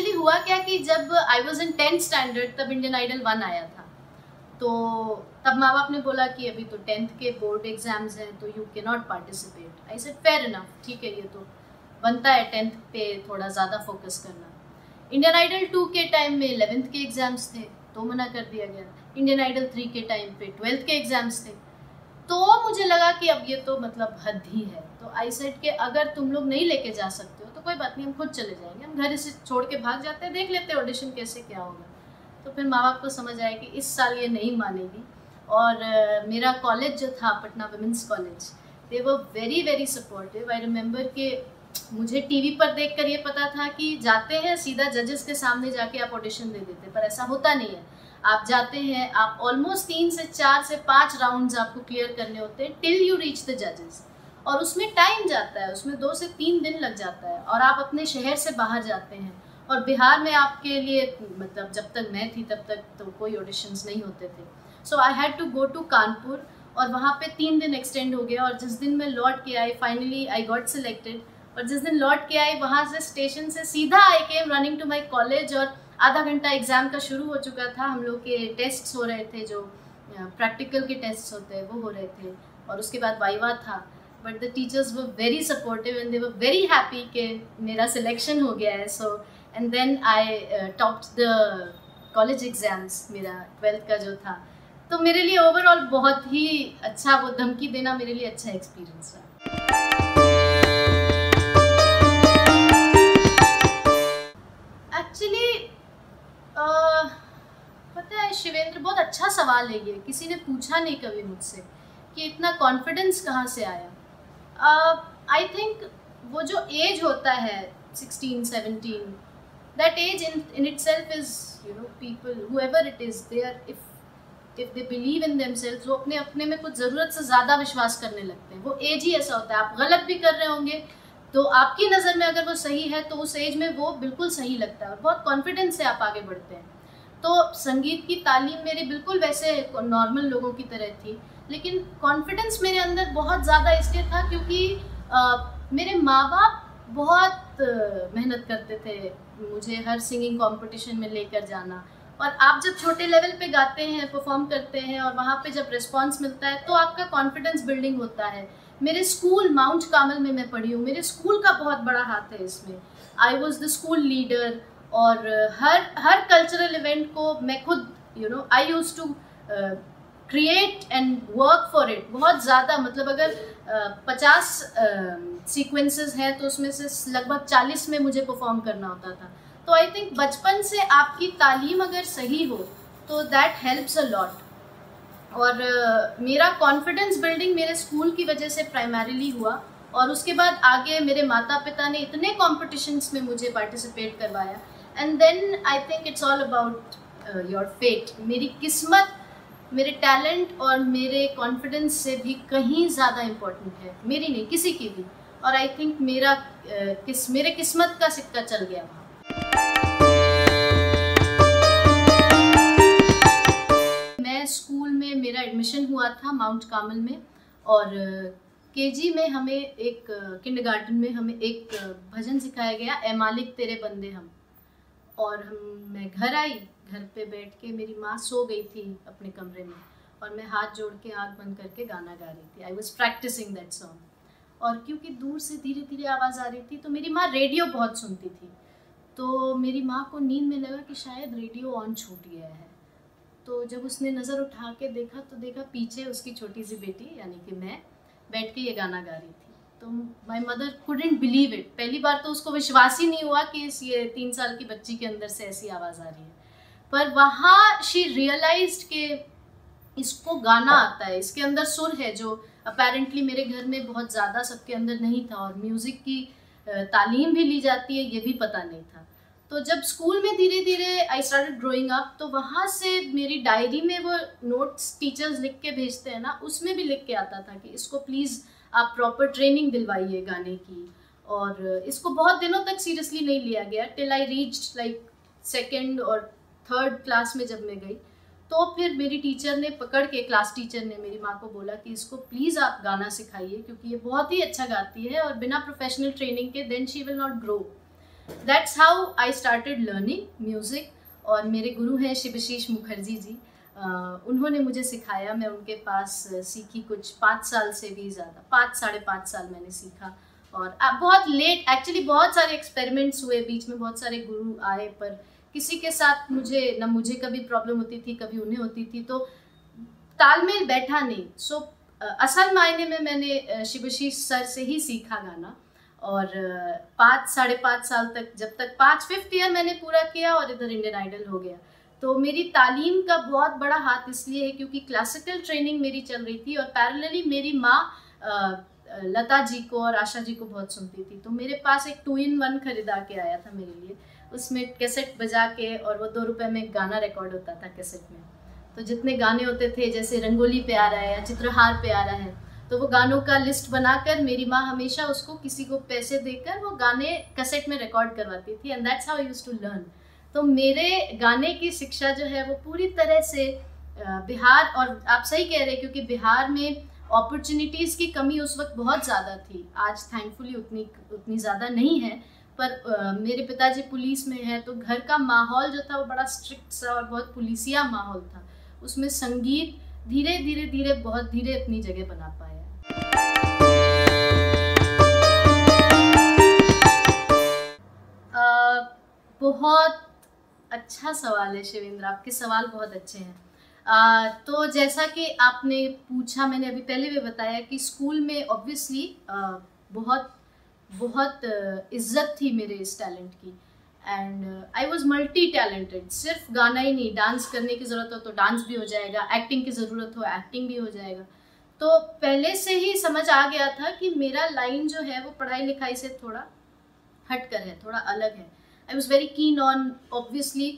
Actually हुआ क्या कि जब I was in 10th standard तब इंडियन आइडल 1 आया था, तो तब माँ बाप ने बोला कि अभी तो 10th के बोर्ड एग्जाम्स हैं तो you can not participate. I said fair enough, ठीक है, ये तो बनता है 10th पे थोड़ा ज़्यादा फोकस करना। इंडियन आइडल 2 के टाइम में 11th के एग्ज़ाम्स थे तो मना कर दिया गया। इंडियन आइडल 3 के टाइम पे 12th के एग्ज़ाम्स थे, तो मुझे लगा कि अब ये तो मतलब हद ही है। तो आई सेड कि अगर तुम लोग नहीं लेके जा सकते हो तो कोई बात नहीं, हम खुद चले जाएंगे, हम घर इसे छोड़ के भाग जाते हैं, देख लेते हैं ऑडिशन कैसे क्या होगा। तो फिर माँ बाप को समझ आया कि इस साल ये नहीं मानेगी। और मेरा कॉलेज जो था Patna women's college, they were very very supportive. I remember कि मुझे टीवी पर देखकर ये पता था कि जाते हैं सीधा जजेस के सामने जाके आप ऑडिशन दे देते, पर ऐसा होता नहीं है। आप जाते हैं, आप ऑलमोस्ट 3 से 4 से 5 राउंड्स आपको क्लियर करने होते हैं टिल यू रीच द जजेस, और उसमें टाइम जाता है, उसमें 2 से 3 दिन लग जाता है। और आप अपने शहर से बाहर जाते हैं, और बिहार में आपके लिए मतलब जब तक मैं थी तब तक तो कोई ऑडिशंस नहीं होते थे। So I had to go to Kanpur, और वहाँ पे 3 दिन एक्सटेंड हो गया। और जिस दिन मैं लौट के आई, फाइनली आई गॉट सिलेक्टेड, और जिस दिन लौट के आई वहाँ से स्टेशन से सीधा I came running to my college. और आधा घंटा एग्ज़ाम का शुरू हो चुका था, हम लोग के टेस्ट्स हो रहे थे, जो प्रैक्टिकल के टेस्ट्स होते हैं वो हो रहे थे, और उसके बाद वाइवा था। But the teachers were very supportive and they were very happy कि मेरा सिलेक्शन हो गया है। So and then I topped the college exams, मेरा 12th का जो था। तो मेरे लिए ओवरऑल बहुत ही अच्छा, वो धमकी देना मेरे लिए अच्छा एक्सपीरियंस रहा। एक्चुअली पता है शिवेंद्र, बहुत अच्छा सवाल है ये, किसी ने पूछा नहीं कभी मुझसे कि इतना कॉन्फिडेंस कहाँ से आया। आई थिंक वो जो एज होता है 16, 17, that age in itself is, you know, people whoever it is, they are if they believe in themselves, वो अपने में कुछ ज़रूरत से ज़्यादा विश्वास करने लगते हैं। वो एज ही ऐसा होता है, आप गलत भी कर रहे होंगे तो आपकी नज़र में अगर वो सही है तो उस एज में वो बिल्कुल सही लगता है, और बहुत कॉन्फिडेंस से आप आगे बढ़ते हैं। तो संगीत की तालीम मेरी बिल्कुल वैसे नॉर्मल लोगों की तरह थी, लेकिन कॉन्फिडेंस मेरे अंदर बहुत ज़्यादा इसलिए था क्योंकि मेरे माँ बाप बहुत मेहनत करते थे मुझे हर सिंगिंग कंपटीशन में लेकर जाना। और आप जब छोटे लेवल पे गाते हैं, परफॉर्म करते हैं, और वहाँ पे जब रिस्पांस मिलता है तो आपका कॉन्फिडेंस बिल्डिंग होता है। मेरे स्कूल माउंट कार्मेल में मैं पढ़ी हूँ, मेरे स्कूल का बहुत बड़ा हाथ है इसमें। I was the school leader, और हर कल्चरल इवेंट को मैं खुद, you know, I use to create and work for it. बहुत ज़्यादा, मतलब अगर 50 सीक्वेंसेस हैं तो उसमें से लगभग 40 में मुझे परफॉर्म करना होता था। तो आई थिंक बचपन से आपकी तालीम अगर सही हो तो दैट हेल्प्स अ लॉट। और मेरा कॉन्फिडेंस बिल्डिंग मेरे स्कूल की वजह से प्राइमरीली हुआ, और उसके बाद आगे मेरे माता पिता ने इतने कॉम्पिटिशन्स में मुझे पार्टिसिपेट करवाया। And then I think it's all about your fate. मेरी किस्मत मेरे टैलेंट और मेरे कॉन्फिडेंस से भी कहीं ज़्यादा इम्पोर्टेंट है, मेरी नहीं किसी की भी। और आई थिंक मेरे किस्मत का सिक्का चल गया वहाँ। मैं स्कूल में, मेरा एडमिशन हुआ था माउंट कार्मेल में, और केजी में हमें एक किंडरगार्टन में हमें एक भजन सिखाया गया, ए मालिक तेरे बंदे हम। और मैं घर आई, घर पे बैठ के मेरी माँ सो गई थी अपने कमरे में, और मैं हाथ जोड़ के आँख बंद करके गाना गा रही थी। I was practising that song. और क्योंकि दूर से धीरे धीरे आवाज़ आ रही थी, तो मेरी माँ रेडियो बहुत सुनती थी, तो मेरी माँ को नींद में लगा कि शायद रेडियो ऑन छूट गया है। तो जब उसने नज़र उठा के देखा तो देखा पीछे उसकी छोटी सी बेटी, यानी कि मैं, बैठ के ये गाना गा रही थी। तो my mother couldn't believe it. पहली बार तो उसको विश्वास ही नहीं हुआ कि इस ये 3 साल की बच्ची के अंदर से ऐसी आवाज़ आ रही है। पर वहाँ शी रियलाइज्ड कि इसको गाना आता है, इसके अंदर सुर है, जो अपेरेंटली मेरे घर में बहुत ज़्यादा सबके अंदर नहीं था, और म्यूज़िक की तालीम भी ली जाती है ये भी पता नहीं था। तो जब स्कूल में धीरे धीरे आई स्टार्टेड ग्रोइंग अप, तो वहाँ से मेरी डायरी में वो नोट्स टीचर्स लिख के भेजते हैं ना, उसमें भी लिख के आता था कि इसको प्लीज़ आप प्रॉपर ट्रेनिंग दिलवाइए गाने की। और इसको बहुत दिनों तक सीरियसली नहीं लिया गया, till I reached like 2nd और 3rd क्लास में जब मैं गई, तो फिर मेरी टीचर ने पकड़ के, क्लास टीचर ने मेरी माँ को बोला कि इसको प्लीज़ आप गाना सिखाइए, क्योंकि ये बहुत ही अच्छा गाती है और बिना प्रोफेशनल ट्रेनिंग के then she will not grow. That's how I started learning music. और मेरे गुरु हैं शिवशीष मुखर्जी जी, उन्होंने मुझे सिखाया, मैं उनके पास सीखी कुछ 5 साल से भी ज़्यादा, 5 साढ़े 5 साल मैंने सीखा। और बहुत लेट एक्चुअली बहुत सारे एक्सपेरिमेंट्स हुए, बीच में बहुत सारे गुरु आए, पर किसी के साथ मुझे ना मुझे कभी प्रॉब्लम होती थी कभी उन्हें होती थी, तो तालमेल बैठा नहीं। सो असल मायने में मैंने शिवशीष सर से ही सीखा गाना। और 5 साढ़े 5 साल तक, जब तक 5 फिफ्थ ईयर मैंने पूरा किया और इधर इंडियन आइडल हो गया, तो मेरी तालीम का बहुत बड़ा हाथ इसलिए है क्योंकि क्लासिकल ट्रेनिंग मेरी चल रही थी और पैरेलली मेरी माँ लता जी को और आशा जी को बहुत सुनती थी। तो मेरे पास एक 2-in-1 खरीदा के आया था मेरे लिए, उसमें कैसेट बजा के, और वो ₹2 में एक गाना रिकॉर्ड होता था कैसेट में। तो जितने गाने होते थे, जैसे रंगोली पे आ रहा है या चित्रहार पे आ रहा है, तो वो गानों का लिस्ट बनाकर मेरी माँ हमेशा उसको किसी को पैसे देकर वो गाने कैसेट में रिकॉर्ड करवाती थी। And that's how I used to learn. तो मेरे गाने की शिक्षा जो है वो पूरी तरह से बिहार, और आप सही कह रहे हैं क्योंकि बिहार में अपॉर्चुनिटीज़ की कमी उस वक्त बहुत ज़्यादा थी, आज थैंकफुली उतनी ज़्यादा नहीं है। पर मेरे पिताजी पुलिस में हैं, तो घर का माहौल जो था वो बड़ा स्ट्रिक्ट सा और बहुत पुलिसिया माहौल था, उसमें संगीत धीरे धीरे अपनी जगह बना पाया। बहुत अच्छा सवाल है शिवेंद्र, आपके सवाल बहुत अच्छे हैं। तो जैसा कि आपने पूछा, मैंने अभी पहले भी बताया कि स्कूल में ऑब्वियसली बहुत इज्जत थी मेरे इस टैलेंट की। And I was multi talented, सिर्फ गाना ही नहीं, डांस करने की ज़रूरत हो तो डांस भी हो जाएगा, एक्टिंग की ज़रूरत हो एक्टिंग भी हो जाएगा। तो पहले से ही समझ आ गया था कि मेरा लाइन जो है वो पढ़ाई लिखाई से थोड़ा हटकर है, थोड़ा अलग है। I was very keen on obviously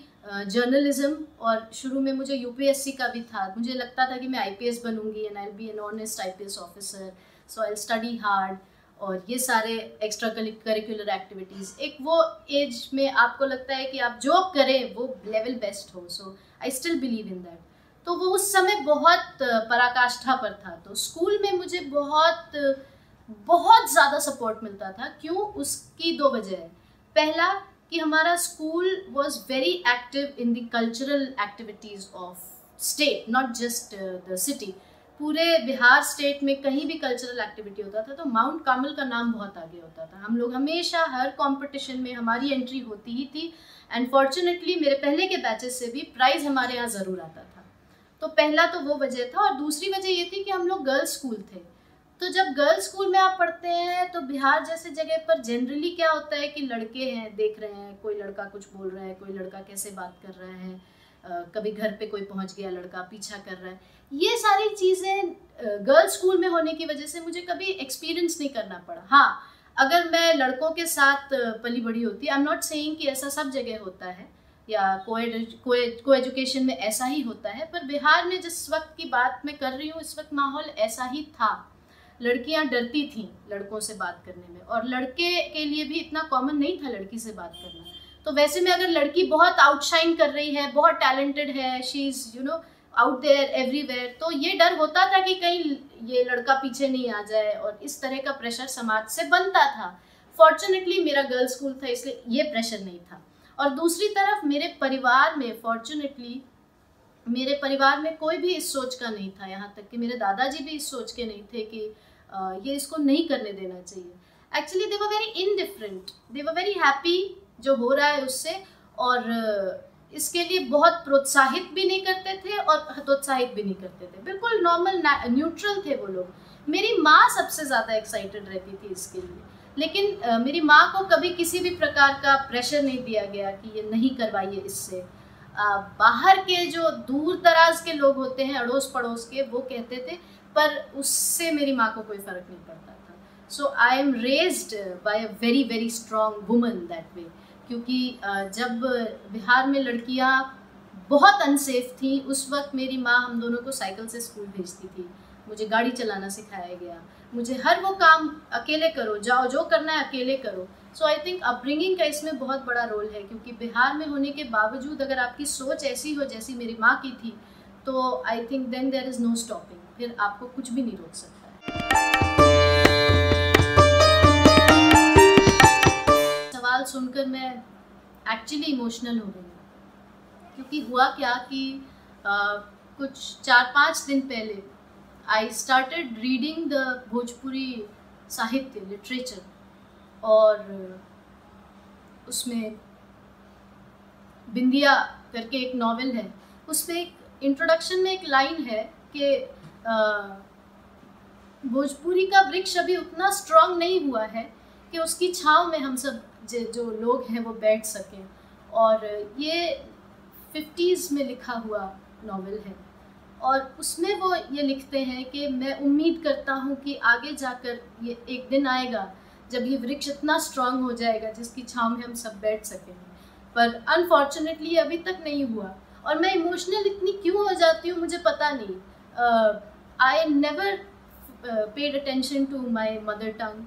journalism, और शुरू में मुझे यूपीएससी का भी था, मुझे लगता था कि मैं IPS बनूंगी and I will be an honest IPS officer, so I will study hard, और ये सारे एक्स्ट्रा करिकुलर एक्टिविटीज़। एक वो एज में आपको लगता है कि आप जो करें वो लेवल बेस्ट हो, so I still believe in that. तो वो उस समय बहुत पराकाष्ठा पर था। तो स्कूल में मुझे बहुत ज़्यादा सपोर्ट मिलता था। क्यों? उसकी 2 वजह है। पहला कि हमारा school was very active in the cultural activities of state, not just the city. पूरे बिहार स्टेट में कहीं भी कल्चरल एक्टिविटी होता था तो माउंट कार्मेल का नाम बहुत आगे होता था। हम लोग हमेशा हर कंपटीशन में हमारी एंट्री होती ही थी, एंड फॉर्चुनेटली मेरे पहले के बैचेस से भी प्राइज़ हमारे यहाँ ज़रूर आता था। तो पहला तो वो वजह था, और दूसरी वजह ये थी कि हम लोग गर्ल्स स्कूल थे। तो जब गर्ल्स स्कूल में आप पढ़ते हैं तो बिहार जैसे जगह पर जनरली क्या होता है कि लड़के हैं, देख रहे हैं कोई लड़का कुछ बोल रहा है, कोई लड़का कैसे बात कर रहा है, कभी घर पे कोई पहुंच गया लड़का, पीछा कर रहा है, ये सारी चीज़ें गर्ल्स स्कूल में होने की वजह से मुझे कभी एक्सपीरियंस नहीं करना पड़ा। हाँ, अगर मैं लड़कों के साथ पली बड़ी होती, आई एम नॉट सेइंग कि ऐसा सब जगह होता है या को एजुकेशन में ऐसा ही होता है, पर बिहार में जिस वक्त की बात मैं कर रही हूँ इस वक्त माहौल ऐसा ही था। लड़कियां डरती थीं लड़कों से बात करने में, और लड़के के लिए भी इतना कॉमन नहीं था लड़की से बात करना। तो वैसे में अगर लड़की बहुत आउटशाइन कर रही है, बहुत टैलेंटेड है, she is you know out there everywhere, तो ये डर होता था कि कहीं ये लड़का पीछे नहीं आ जाए, और इस तरह का प्रेशर समाज से बनता था। फॉर्चुनेटली मेरा गर्ल्स स्कूल था इसलिए ये प्रेशर नहीं था। और दूसरी तरफ मेरे परिवार में, फॉर्चुनेटली मेरे परिवार में कोई भी इस सोच का नहीं था, यहाँ तक कि मेरे दादाजी भी इस सोच के नहीं थे कि ये इसको नहीं करने देना चाहिए। Actually they were very indifferent, they were very happy जो हो रहा है उससे, और इसके लिए बहुत प्रोत्साहित भी नहीं करते थे और हतोत्साहित भी नहीं करते थे, बिल्कुल नॉर्मल न्यूट्रल थे वो लोग। मेरी माँ सबसे ज़्यादा एक्साइटेड रहती थी इसके लिए, लेकिन मेरी माँ को कभी किसी भी प्रकार का प्रेशर नहीं दिया गया कि ये नहीं करवाइए इससे। बाहर के जो दूर दराज के लोग होते हैं, अड़ोस पड़ोस के, वो कहते थे, पर उससे मेरी माँ को कोई फ़र्क नहीं पड़ता था। So I am raised by a very very strong woman that way, क्योंकि जब बिहार में लड़कियाँ बहुत अनसेफ थीं उस वक्त मेरी माँ हम दोनों को साइकिल से स्कूल भेजती थी, मुझे गाड़ी चलाना सिखाया गया, मुझे हर वो काम अकेले करो, जाओ जो करना है अकेले करो। सो आई थिंक अपब्रिंगिंग का इसमें बहुत बड़ा रोल है, क्योंकि बिहार में होने के बावजूद अगर आपकी सोच ऐसी हो जैसी मेरी माँ की थी, तो I think then there is no stopping, फिर आपको कुछ भी नहीं रोक सकता है। सवाल सुनकर मैं एक्चुअली इमोशनल हो गई। क्योंकि हुआ क्या कि कुछ 4-5 दिन पहले I started reading the Bhojpuri साहित्य लिटरेचर, और उसमें बिंदिया करके एक नॉवेल है, उसमें एक इंट्रोडक्शन में एक लाइन है कि भोजपुरी का वृक्ष अभी उतना स्ट्रांग नहीं हुआ है कि उसकी छांव में हम सब जो लोग हैं वो बैठ सकें। और ये 50s में लिखा हुआ नॉवेल है, और उसमें वो ये लिखते हैं कि मैं उम्मीद करता हूँ कि आगे जाकर ये एक दिन आएगा जब ये वृक्ष इतना स्ट्रांग हो जाएगा जिसकी छांव में हम सब बैठ सकेंगे, पर अनफॉर्चुनेटली अभी तक नहीं हुआ। और मैं इमोशनल इतनी क्यों हो जाती हूँ मुझे पता नहीं। I never paid attention to my mother tongue,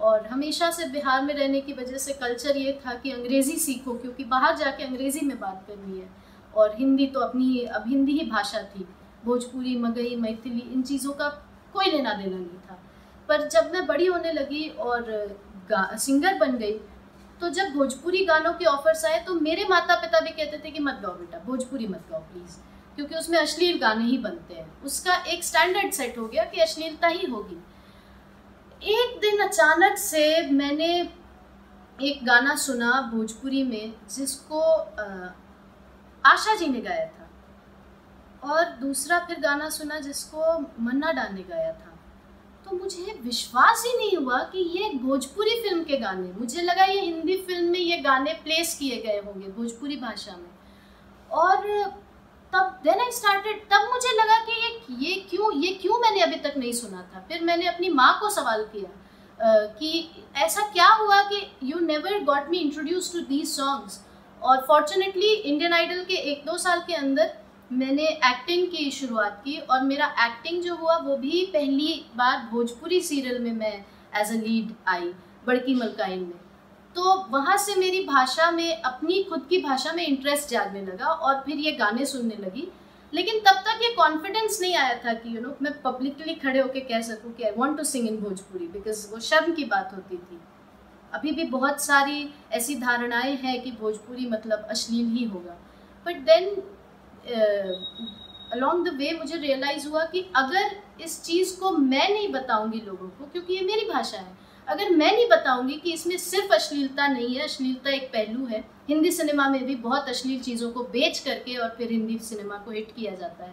और हमेशा से बिहार में रहने की वजह से कल्चर ये था कि अंग्रेज़ी सीखो क्योंकि बाहर जाके अंग्रेज़ी में बात करनी है, और हिंदी तो अपनी अब हिंदी ही भाषा थी, भोजपुरी, मगही, मैथिली इन चीज़ों का कोई लेना देना नहीं था। पर जब मैं बड़ी होने लगी और सिंगर बन गई, तो जब भोजपुरी गानों के ऑफर्स आए तो मेरे माता पिता भी कहते थे कि मत गाओ बेटा, भोजपुरी मत गाओ प्लीज़, क्योंकि उसमें अश्लील गाने ही बनते हैं, उसका एक स्टैंडर्ड सेट हो गया कि अश्लीलता ही होगी। एक दिन अचानक से मैंने एक गाना सुना भोजपुरी में जिसको आशा जी ने गाया था, और दूसरा फिर गाना सुना जिसको मन्ना डे ने गाया था। तो मुझे विश्वास ही नहीं हुआ कि ये भोजपुरी फिल्म के गाने, मुझे लगा ये हिंदी फिल्म में ये गाने प्लेस किए गए होंगे भोजपुरी भाषा में। और तब देन आई स्टार्टेड, तब मुझे लगा कि ये क्यों मैंने अभी तक नहीं सुना था। फिर मैंने अपनी माँ को सवाल किया कि ऐसा क्या हुआ कि you never got me introduce to these songs. और फॉर्चुनेटली इंडियन आइडल के 1-2 साल के अंदर मैंने एक्टिंग की शुरुआत की, और मेरा एक्टिंग जो हुआ वो भी पहली बार भोजपुरी सीरियल में मैं एज अ लीड आई, बड़की मलकाइन में। तो वहाँ से मेरी भाषा में, अपनी खुद की भाषा में इंटरेस्ट जागने लगा, और फिर ये गाने सुनने लगी। लेकिन तब तक ये कॉन्फिडेंस नहीं आया था कि यू नो मैं पब्लिकली खड़े होकर कह सकूँ कि I want to sing in Bhojpuri, because वो शर्म की बात होती थी। अभी भी बहुत सारी ऐसी धारणाएं हैं कि भोजपुरी मतलब अश्लील ही होगा। But then along the way मुझे रियलाइज़ हुआ कि अगर इस चीज़ को मैं नहीं बताऊँगी लोगों को, क्योंकि ये मेरी भाषा है, अगर मैं नहीं बताऊंगी कि इसमें सिर्फ अश्लीलता नहीं है, अश्लीलता एक पहलू है, हिंदी सिनेमा में भी बहुत अश्लील चीज़ों को बेच करके और फिर हिंदी सिनेमा को हिट किया जाता है।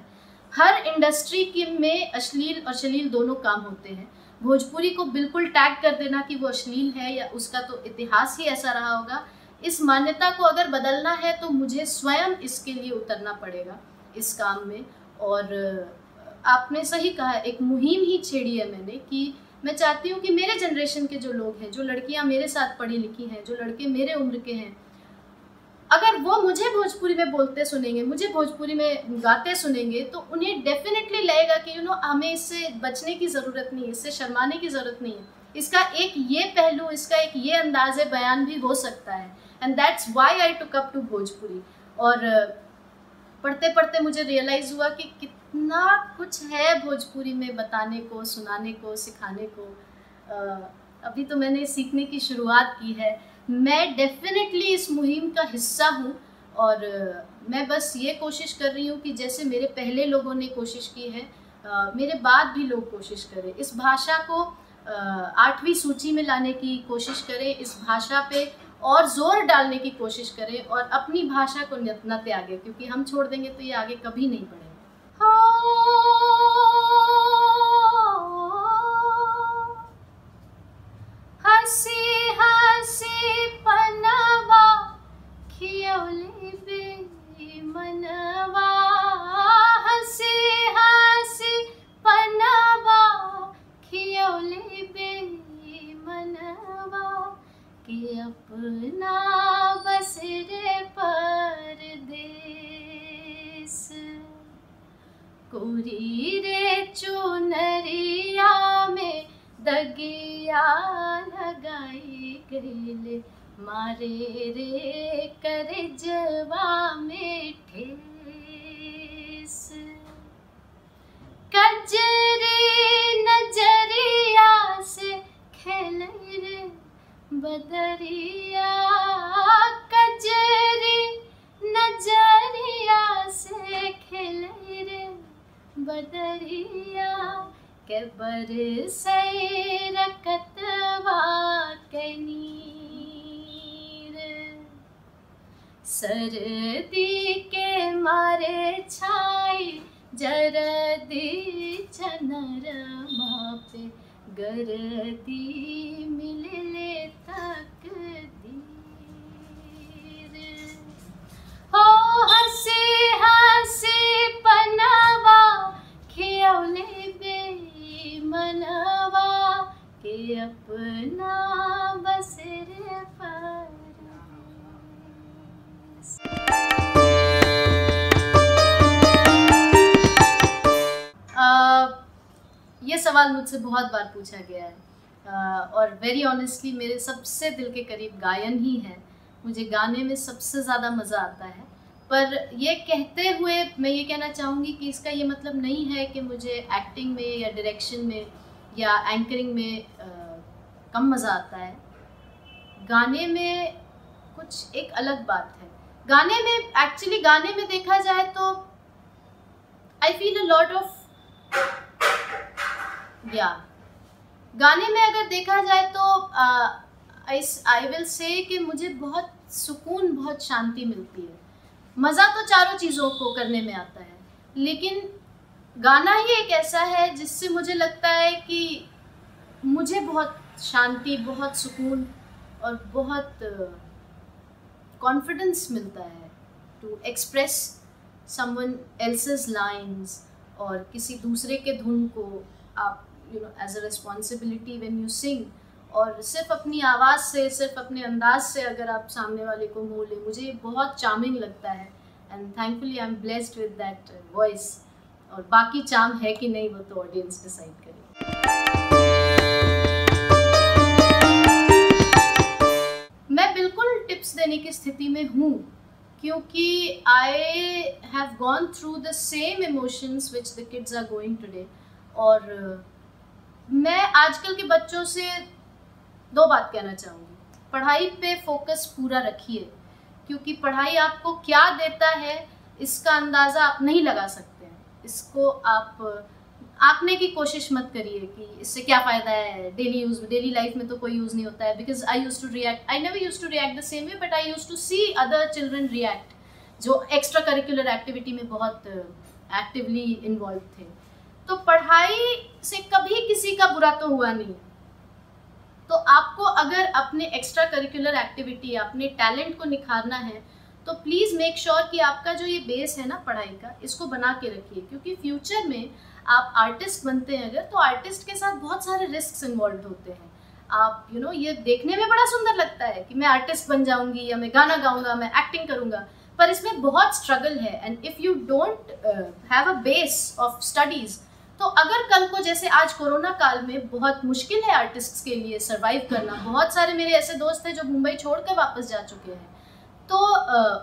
हर इंडस्ट्री के में अश्लील और शलील दोनों काम होते हैं। भोजपुरी को बिल्कुल टैग कर देना कि वो अश्लील है, या उसका तो इतिहास ही ऐसा रहा होगा, इस मान्यता को अगर बदलना है तो मुझे स्वयं इसके लिए उतरना पड़ेगा इस काम में। और आपने सही कहा, एक मुहिम ही छेड़ी है मैंने कि मैं चाहती हूँ कि मेरे जनरेशन के जो लोग हैं, जो लड़कियाँ मेरे साथ पढ़ी लिखी हैं, जो लड़के मेरे उम्र के हैं, अगर वो मुझे भोजपुरी में बोलते सुनेंगे, मुझे भोजपुरी में गाते सुनेंगे, तो उन्हें डेफिनेटली लगेगा कि यू नो हमें इससे बचने की ज़रूरत नहीं है, इससे शर्माने की ज़रूरत नहीं है, इसका एक ये पहलू, इसका एक ये अंदाज़ बयान भी हो सकता है। And that's why I took up to Bhojpuri. और पढ़ते पढ़ते मुझे रियलाइज़ हुआ कि कितना कुछ है भोजपुरी में बताने को, सुनाने को, सिखाने को। अभी तो मैंने सीखने की शुरुआत की है। मैं डेफिनेटली इस मुहिम का हिस्सा हूँ, और मैं बस ये कोशिश कर रही हूँ कि जैसे मेरे पहले लोगों ने कोशिश की है, मेरे बाद भी लोग कोशिश करें, इस भाषा को 8वीं सूची में लाने की कोशिश करें, इस भाषा पे और ज़ोर डालने की कोशिश करें, और अपनी भाषा को न त्यागें, क्योंकि हम छोड़ देंगे तो ये आगे कभी नहीं बढ़ेगा। हसी हसी पनवा खियौली बे मनवा, हसी हसी पनवा खियौली बे मनवा, कि अपना बसरे परदेस कोरी रे चुनरिया में दगिया लगाई गईले, मारे रे करजवा में ठेस, कजरी नजरिया से खेल रे बदरिया, कजरी खिले रे बदरिया के बरसे रकतवा के नीर, सर्दी के मारे छाई जरदी चनरमा पे गरदी मिले तक दीर। हो हसी हसी पनावा खियौले बे मनवा के अपना बसर पर। ये सवाल मुझसे बहुत बार पूछा गया है और वेरी ऑनेस्टली मेरे सबसे दिल के करीब गायन ही है। मुझे गाने में सबसे ज़्यादा मज़ा आता है, पर ये कहते हुए मैं ये कहना चाहूँगी कि इसका ये मतलब नहीं है कि मुझे एक्टिंग में या डायरेक्शन में या एंकरिंग में कम मज़ा आता है। गाने में कुछ एक अलग बात है। गाने में एक्चुअली गाने में देखा जाए तो I feel a lot of गाने में अगर देखा जाए तो आई विल से कि मुझे बहुत सुकून, बहुत शांति मिलती है। मज़ा तो चारों चीज़ों को करने में आता है, लेकिन गाना ही एक ऐसा है जिससे मुझे लगता है कि मुझे बहुत शांति, बहुत सुकून और बहुत कॉन्फिडेंस मिलता है to express someone else's lines और किसी दूसरे के धुन को आप you know as a responsibility when you sing. और सिर्फ अपनी आवाज़ से, सिर्फ अपने अंदाज से अगर आप सामने वाले को मोह लें, मुझे ये बहुत चार्मिंग लगता है। And thankfully I am blessed with that voice. और बाकी चार्म है कि नहीं वो तो ऑडियंस डिसाइड करेगी। मैं बिल्कुल टिप्स देने की स्थिति में हूँ क्योंकि I have gone through the same emotions which the kids are going today. और मैं आजकल के बच्चों से दो बात कहना चाहूँगी। पढ़ाई पे फोकस पूरा रखिए, क्योंकि पढ़ाई आपको क्या देता है इसका अंदाज़ा आप नहीं लगा सकते हैं। इसको आप आंकने की कोशिश मत करिए कि इससे क्या फ़ायदा है। डेली लाइफ में तो कोई यूज़ नहीं होता है। Because I never use to react the same way, but I use to see other children react जो एक्स्ट्रा करिकुलर एक्टिविटी में बहुत एक्टिवली इन्वॉल्व थे। तो पढ़ाई से कभी किसी का बुरा तो हुआ नहीं। तो आपको अगर अपने एक्स्ट्रा करिकुलर एक्टिविटी, अपने टैलेंट को निखारना है तो प्लीज़ मेक श्योर कि आपका जो ये बेस है ना पढ़ाई का, इसको बना के रखिए। क्योंकि फ्यूचर में आप आर्टिस्ट बनते हैं अगर, तो आर्टिस्ट के साथ बहुत सारे रिस्क इन्वॉल्व होते हैं। आप ये देखने में बड़ा सुंदर लगता है कि मैं आर्टिस्ट बन जाऊंगी या मैं गाना गाऊंगा, मैं एक्टिंग करूंगा, पर इसमें बहुत स्ट्रगल है। And if you don't have a base of studies तो अगर कल को, जैसे आज कोरोना काल में बहुत मुश्किल है आर्टिस्ट्स के लिए सर्वाइव करना। बहुत सारे मेरे ऐसे दोस्त हैं जो मुंबई छोड़कर वापस जा चुके हैं। तो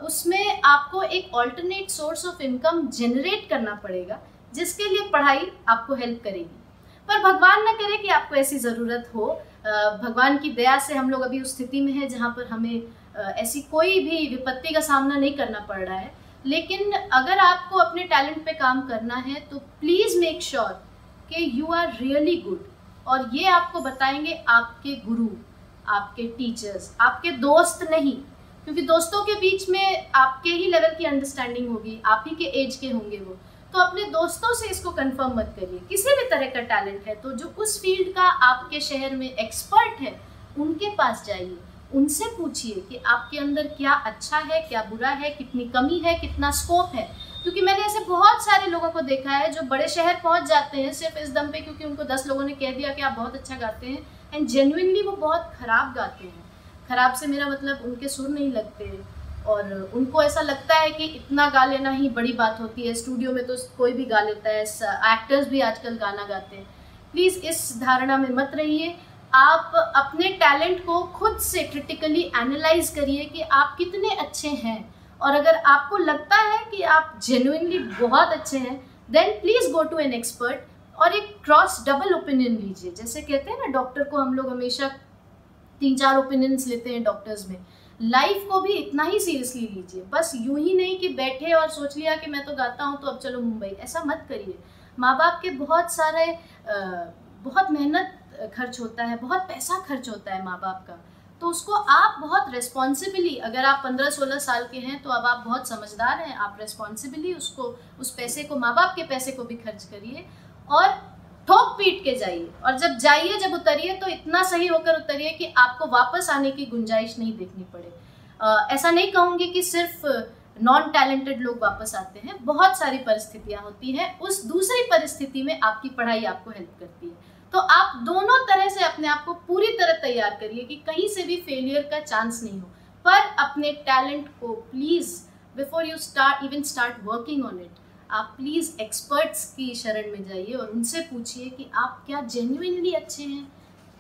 उसमें आपको एक alternate source of income generate करना पड़ेगा, जिसके लिए पढ़ाई आपको हेल्प करेगी। पर भगवान ना करे कि आपको ऐसी ज़रूरत हो। भगवान की दया से हम लोग अभी उस स्थिति में हैं जहाँ पर हमें ऐसी कोई भी विपत्ति का सामना नहीं करना पड़ रहा है। लेकिन अगर आपको अपने टैलेंट पे काम करना है तो प्लीज़ मेक श्योर कि यू आर रियली गुड। और ये आपको बताएंगे आपके गुरु, आपके टीचर्स, आपके दोस्त नहीं, क्योंकि दोस्तों के बीच में आपके ही लेवल की अंडरस्टैंडिंग होगी, आप ही के एज के होंगे वो। तो अपने दोस्तों से इसको कंफर्म मत करिए। किसी भी तरह का टैलेंट है तो जो उस फील्ड का आपके शहर में एक्सपर्ट है उनके पास जाइए, उनसे पूछिए कि आपके अंदर क्या अच्छा है, क्या बुरा है, कितनी कमी है, कितना स्कोप है। क्योंकि मैंने ऐसे बहुत सारे लोगों को देखा है जो बड़े शहर पहुंच जाते हैं सिर्फ इस दम पे क्योंकि उनको 10 लोगों ने कह दिया कि आप बहुत अच्छा गाते हैं, एंड जेन्युइनली वो बहुत ख़राब गाते हैं। ख़राब से मेरा मतलब उनके सुर नहीं लगते और उनको ऐसा लगता है कि इतना गा लेना ही बड़ी बात होती है। स्टूडियो में तो कोई भी गा लेता है, एक्टर्स भी आजकल गाना गाते हैं। प्लीज़ इस धारणा में मत रहिए। आप अपने टैलेंट को खुद से क्रिटिकली एनालाइज करिए कि आप कितने अच्छे हैं। और अगर आपको लगता है कि आप जेन्युइनली बहुत अच्छे हैं, then please go to an expert. और एक क्रॉस डबल ओपिनियन लीजिए। जैसे कहते हैं ना, डॉक्टर को हम लोग हमेशा 3-4 ओपिनियंस लेते हैं डॉक्टर्स में। लाइफ को भी इतना ही सीरियसली लीजिए। बस यूं ही नहीं कि बैठे और सोच लिया कि मैं तो गाता हूँ तो अब चलो मुंबई, ऐसा मत करिए। माँ बाप के बहुत मेहनत खर्च होता है, बहुत पैसा खर्च होता है माँ बाप का, तो उसको आप बहुत रेस्पॉन्सिबली, अगर आप 15-16 साल के हैं तो अब आप बहुत समझदार हैं, आप रेस्पॉन्सिबली उसको, उस पैसे को, माँ बाप के पैसे को भी खर्च करिए और ठोक पीट के जाइए। और जब जाइए, जब उतरिए तो इतना सही होकर उतरिए कि आपको वापस आने की गुंजाइश नहीं देखनी पड़े। ऐसा नहीं कहूँगी कि सिर्फ नॉन टैलेंटेड लोग वापस आते हैं, बहुत सारी परिस्थितियाँ होती हैं, उस दूसरी परिस्थिति में आपकी पढ़ाई आपको हेल्प करती है। तो आप दोनों तरह से अपने आप को पूरी तरह तैयार करिए कि कहीं से भी फेलियर का चांस नहीं हो। पर अपने टैलेंट को please before you even start working on it, आप प्लीज़ एक्सपर्ट्स की शरण में जाइए और उनसे पूछिए कि आप क्या जेन्युइनली अच्छे हैं,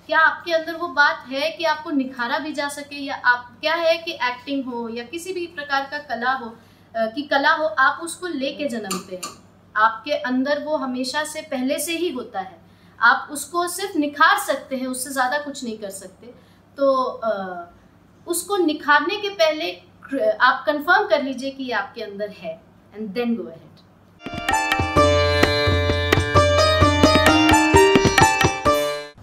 क्या आपके अंदर वो बात है कि आपको निखारा भी जा सके, या आप क्या है कि एक्टिंग हो या किसी भी प्रकार का कला हो आप उसको लेके जन्मते हैं, आपके अंदर वो हमेशा से पहले से ही होता है, आप उसको सिर्फ निखार सकते हैं, उससे ज़्यादा कुछ नहीं कर सकते। तो उसको निखारने के पहले आप कंफर्म कर लीजिए कि ये आपके अंदर है, एंड देन गो अहेड।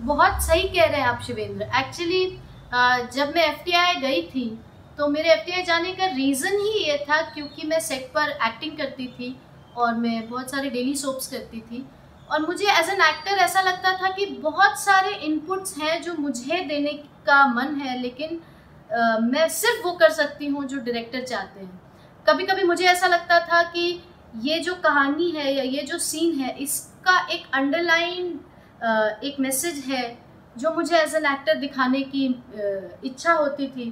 बहुत सही कह रहे हैं आप शिवेंद्र। एक्चुअली जब मैं FTII गई थी तो मेरे FTII जाने का रीज़न ही ये था क्योंकि मैं सेट पर एक्टिंग करती थी और मैं बहुत सारे डेली सोप्स करती थी, और मुझे एज एन एक्टर ऐसा लगता था कि बहुत सारे इनपुट्स हैं जो मुझे देने का मन है, लेकिन मैं सिर्फ वो कर सकती हूँ जो डायरेक्टर चाहते हैं। कभी कभी मुझे ऐसा लगता था कि ये जो कहानी है या ये जो सीन है, इसका एक अंडरलाइन एक मैसेज है जो मुझे एज एन एक्टर दिखाने की इच्छा होती थी,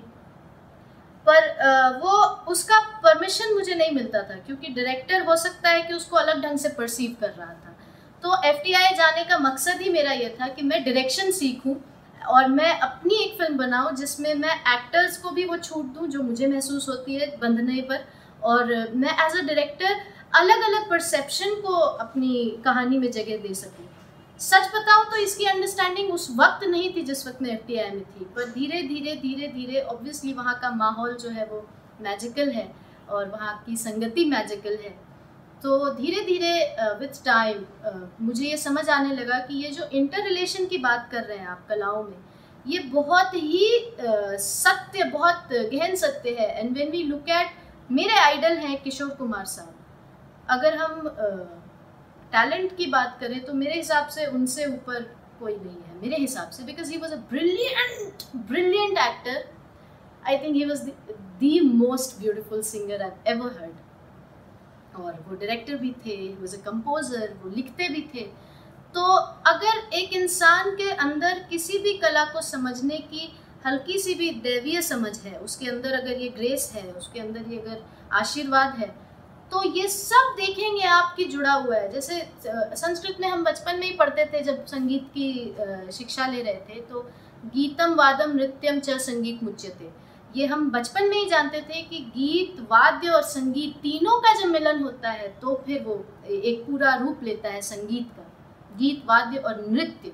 पर वो उसका परमिशन मुझे नहीं मिलता था क्योंकि डायरेक्टर हो सकता है कि उसको अलग ढंग से परसीव कर रहा था। तो FTII जाने का मकसद ही मेरा ये था कि मैं डायरेक्शन सीखूं और मैं अपनी एक फिल्म बनाऊं जिसमें मैं एक्टर्स को भी वो छूट दूं जो मुझे महसूस होती है बंधने पर, और मैं एज अ डायरेक्टर अलग अलग परसेप्शन को अपनी कहानी में जगह दे सकूं। सच बताऊं तो इसकी अंडरस्टैंडिंग उस वक्त नहीं थी जिस वक्त मैं FTII में थी, पर धीरे धीरे धीरे धीरे ऑब्वियसली वहाँ का माहौल जो है वो मैजिकल है और वहाँ की संगति मैजिकल है। तो धीरे धीरे विथ टाइम मुझे ये समझ आने लगा कि ये जो इंटर रिलेशन की बात कर रहे हैं आप कलाओं में, ये बहुत ही सत्य, बहुत गहन सत्य है। And when we look at, मेरे आइडल हैं किशोर कुमार साहब, अगर हम टैलेंट की बात करें तो मेरे हिसाब से उनसे ऊपर कोई नहीं है मेरे हिसाब से, because he was a brilliant actor. I think he was the most beautiful singer I ever heard, और वो डायरेक्टर भी थे, वो एज अ कंपोजर, वो लिखते भी थे। तो अगर एक इंसान के अंदर किसी भी कला को समझने की हल्की सी भी दैवीय समझ है, उसके अंदर अगर ये ग्रेस है, उसके अंदर ये अगर आशीर्वाद है, तो ये सब देखेंगे आप कि जुड़ा हुआ है। जैसे संस्कृत में हम बचपन में ही पढ़ते थे जब संगीत की शिक्षा ले रहे थे, तो गीतम वादम नृत्यम च संगीत मुच्यते, ये हम बचपन में ही जानते थे कि गीत, वाद्य और संगीत तीनों का जब मिलन होता है तो फिर वो एक पूरा रूप लेता है संगीत का, गीत, वाद्य और नृत्य।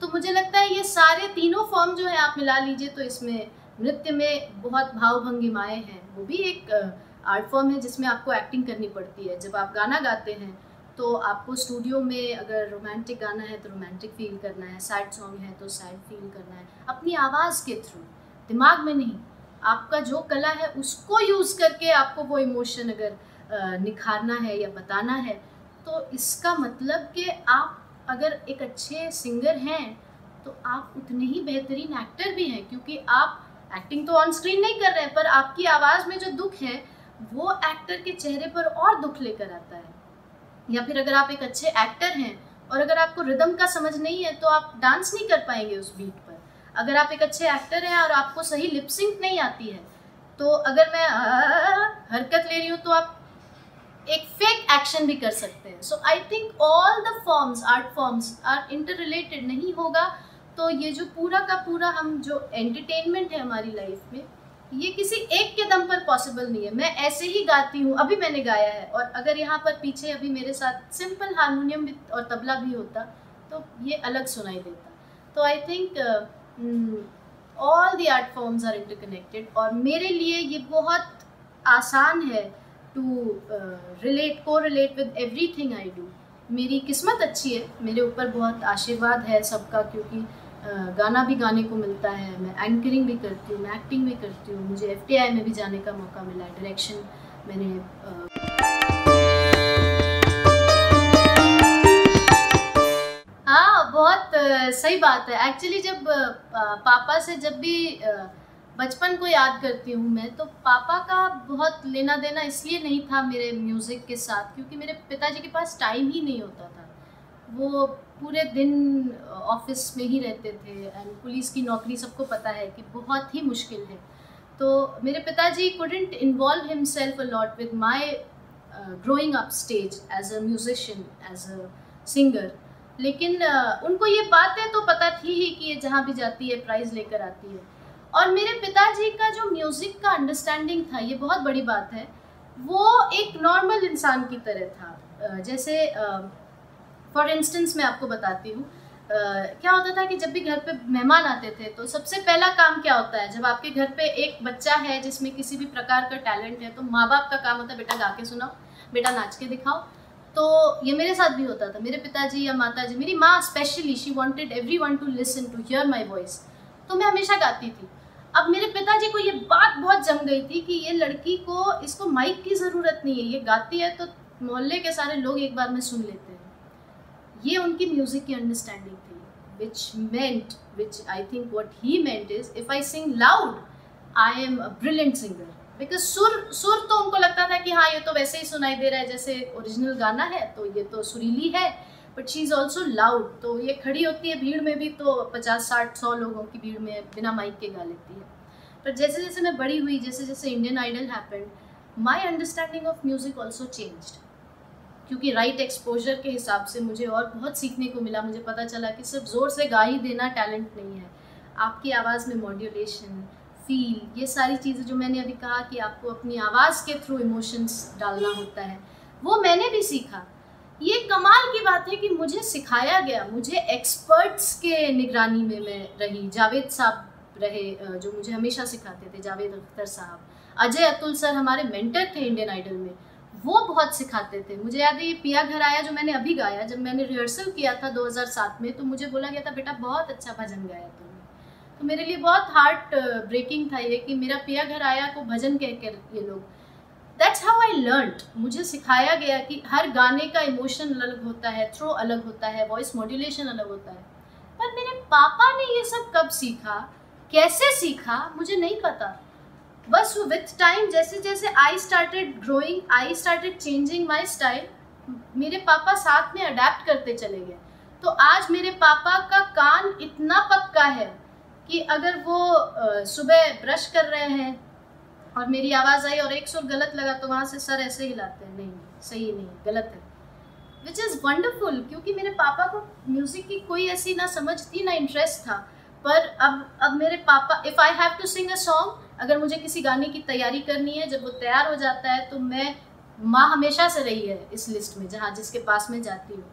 तो मुझे लगता है ये सारे तीनों फॉर्म जो है आप मिला लीजिए तो इसमें नृत्य में बहुत भावभंगिमाएँ हैं, वो भी एक आर्ट फॉर्म है जिसमें आपको एक्टिंग करनी पड़ती है। जब आप गाना गाते हैं तो आपको स्टूडियो में, अगर रोमांटिक गाना है तो रोमांटिक फील करना है, सैड सॉन्ग है तो सैड फील करना है, अपनी आवाज़ के थ्रू, दिमाग में नहीं, आपका जो कला है उसको यूज़ करके आपको वो इमोशन अगर निखारना है या बताना है, तो इसका मतलब कि आप अगर एक अच्छे सिंगर हैं तो आप उतने ही बेहतरीन एक्टर भी हैं, क्योंकि आप एक्टिंग तो ऑन स्क्रीन नहीं कर रहे हैं, पर आपकी आवाज़ में जो दुख है वो एक्टर के चेहरे पर और दुख लेकर आता है। या फिर अगर आप एक अच्छे एक्टर हैं और अगर आपको रिदम का समझ नहीं है तो आप डांस नहीं कर पाएंगे उस बीट पर। अगर आप एक अच्छे एक्टर हैं और आपको सही लिप सिंक नहीं आती है, तो अगर मैं हरकत ले रही हूँ तो आप एक फेक एक्शन भी कर सकते हैं। So I think all the forms, art forms are inter related. नहीं होगा तो ये जो पूरा का पूरा हम जो एंटरटेनमेंट है हमारी लाइफ में, ये किसी एक के दम पर पॉसिबल नहीं है। मैं ऐसे ही गाती हूँ, अभी मैंने गाया है, और अगर यहाँ पर पीछे अभी मेरे साथ सिंपल हारमोनियम और तबला भी होता तो ये अलग सुनाई देता। तो I think all the art forms are interconnected और मेरे लिए ये बहुत आसान है to relate correlate with everything I do. मेरी किस्मत अच्छी है, मेरे ऊपर बहुत आशीर्वाद है सबका, क्योंकि गाना भी गाने को मिलता है, मैं एंकरिंग भी करती हूँ, मैं एक्टिंग भी करती हूँ, मुझे FTII में भी जाने का मौका मिला है, डायरेक्शन मैंने हाँ बहुत सही बात है। एक्चुअली जब पापा से जब भी बचपन को याद करती हूँ मैं, तो पापा का बहुत लेना देना इसलिए नहीं था मेरे म्यूज़िक के साथ क्योंकि मेरे पिताजी के पास टाइम ही नहीं होता था, वो पूरे दिन ऑफिस में ही रहते थे एंड पुलिस की नौकरी सबको पता है कि बहुत ही मुश्किल है। तो मेरे पिताजी couldn't involve himself a lot with my growing up stage as a musician, as a singer, लेकिन उनको ये बातें तो पता थी ही कि ये जहाँ भी जाती है प्राइज़ लेकर आती है। और मेरे पिताजी का जो म्यूज़िक का अंडरस्टैंडिंग था, ये बहुत बड़ी बात है, वो एक नॉर्मल इंसान की तरह था। जैसे फॉर इंस्टेंस मैं आपको बताती हूँ, क्या होता था कि जब भी घर पे मेहमान आते थे तो सबसे पहला काम क्या होता है, जब आपके घर पे एक बच्चा है जिसमें किसी भी प्रकार का टैलेंट है तो माँ बाप का काम होता है बेटा गा के सुनाओ, बेटा नाच के दिखाओ। तो ये मेरे साथ भी होता था, मेरे पिताजी या माताजी, मेरी माँ specially, she wanted everyone to listen to hear my voice, तो मैं हमेशा गाती थी। अब मेरे पिताजी को ये बात बहुत जम गई थी कि ये लड़की को, इसको माइक की ज़रूरत नहीं है, ये गाती है तो मोहल्ले के सारे लोग एक बार में सुन लेते हैं। ये उनकी म्यूज़िक की अंडरस्टैंडिंग थी, which I think what he meant is if I sing loud I am a brilliant singer, because सुर तो उनको लगता था कि हाँ ये तो वैसे ही सुनाई दे रहा है जैसे ओरिजिनल गाना है, तो ये तो सुरीली है, but she is also loud, तो ये खड़ी होती है भीड़ में भी, तो 50-60-100 लोगों की भीड़ में बिना माइक के गा लेती है। पर जैसे जैसे मैं बड़ी हुई, जैसे जैसे Indian Idol happened, my understanding of music also changed, क्योंकि राइट एक्सपोजर के हिसाब से मुझे और बहुत सीखने को मिला। मुझे पता चला कि सिर्फ ज़ोर से गा ही देना टैलेंट नहीं है, आपकी आवाज़ में मॉड्यूलेशन, फील, ये सारी चीज़ें जो मैंने अभी कहा कि आपको अपनी आवाज़ के थ्रू इमोशंस डालना होता है, वो मैंने भी सीखा। ये कमाल की बात है कि मुझे सिखाया गया, मुझे एक्सपर्ट्स के निगरानी में मैं रही। जावेद साहब रहे जो मुझे हमेशा सिखाते थे, जावेद अख्तर साहब, अजय अतुल सर हमारे मेंटर थे इंडियन आइडल में, वो बहुत सिखाते थे। मुझे याद है ये पिया घर आया जो मैंने अभी गाया, जब मैंने रिहर्सल किया था 2007 में, तो मुझे बोला गया था बेटा बहुत अच्छा भजन गाया तुमने, तो मेरे लिए बहुत हार्ट ब्रेकिंग था ये कि मेरा पिया घर आया को भजन कहकर ये लोग, दैट्स हाउ आई लर्नड। मुझे सिखाया गया कि हर गाने का इमोशन अलग होता है, थ्रो अलग होता है, वॉइस मॉड्यूलेशन अलग होता है। पर मेरे पापा ने ये सब कब सीखा, कैसे सीखा, मुझे नहीं पता, बस विथ टाइम जैसे जैसे I started growing, I started changing my style, मेरे पापा साथ में अडेप्ट करते चले गए। तो आज मेरे पापा का कान इतना पक्का है कि अगर वो सुबह ब्रश कर रहे हैं और मेरी आवाज़ आई और एक सुर गलत लगा तो वहाँ से सर ऐसे हिलाते हैं, नहीं सही नहीं, गलत है, विच इज़ वंडरफुल, क्योंकि मेरे पापा को म्यूज़िक की कोई ऐसी ना समझ थी ना इंटरेस्ट था। पर अब मेरे पापा, if I have to sing a song, अगर मुझे किसी गाने की तैयारी करनी है, जब वो तैयार हो जाता है तो मैं, माँ हमेशा से रही है इस लिस्ट में जहाँ जिसके पास मैं जाती हूँ।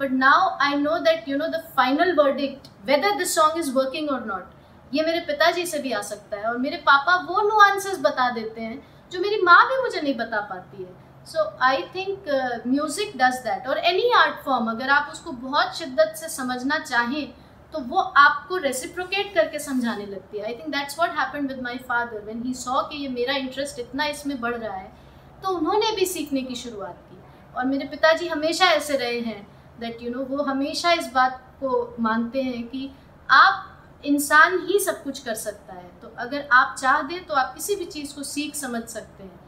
But now I know that you know the final verdict whether this song is working और नॉट, ये मेरे पिताजी से भी आ सकता है, और मेरे पापा वो नुआंसेस बता देते हैं जो मेरी माँ भी मुझे नहीं बता पाती है। So I think music does that, और एनी आर्ट फॉर्म अगर आप उसको बहुत शिद्दत से समझना चाहें तो वो आपको रेसिप्रोकेट करके समझाने लगती है। I think that's what happened with my father, when he saw कि ये मेरा इंटरेस्ट इतना इसमें बढ़ रहा है तो उन्होंने भी सीखने की शुरुआत की। और मेरे पिताजी हमेशा ऐसे रहे हैं दैट यू नो, वो हमेशा इस बात को मानते हैं कि आप इंसान ही सब कुछ कर सकता है, तो अगर आप चाह दें तो आप किसी भी चीज़ को सीख समझ सकते हैं।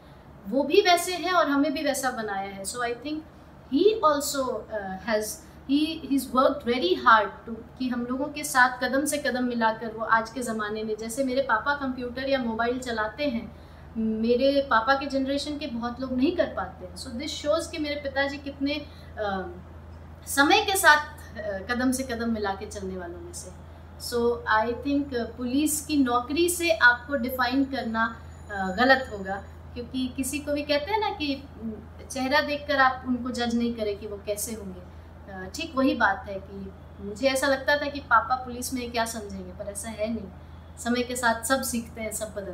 वो भी वैसे हैं और हमें भी वैसा बनाया है। So I think he also has He's worked very hard to कि हम लोगों के साथ कदम से कदम मिलाकर वो आज के ज़माने में, जैसे मेरे पापा कंप्यूटर या मोबाइल चलाते हैं, मेरे पापा के जनरेशन के बहुत लोग नहीं कर पाते हैं। सो दिस शोज़ कि मेरे पिताजी कितने समय के साथ कदम से कदम मिला के चलने वालों में से। सो आई थिंक पुलिस की नौकरी से आपको डिफ़ाइन करना गलत होगा, क्योंकि किसी को भी कहते हैं ना कि चेहरा देखकर आप उनको जज नहीं करें कि वो कैसे होंगे, ठीक वही बात है कि मुझे ऐसा लगता था कि पापा पुलिस में क्या समझेंगे, पर ऐसा है नहीं। समय के साथ सब सीखते हैं, सब बदलते हैं।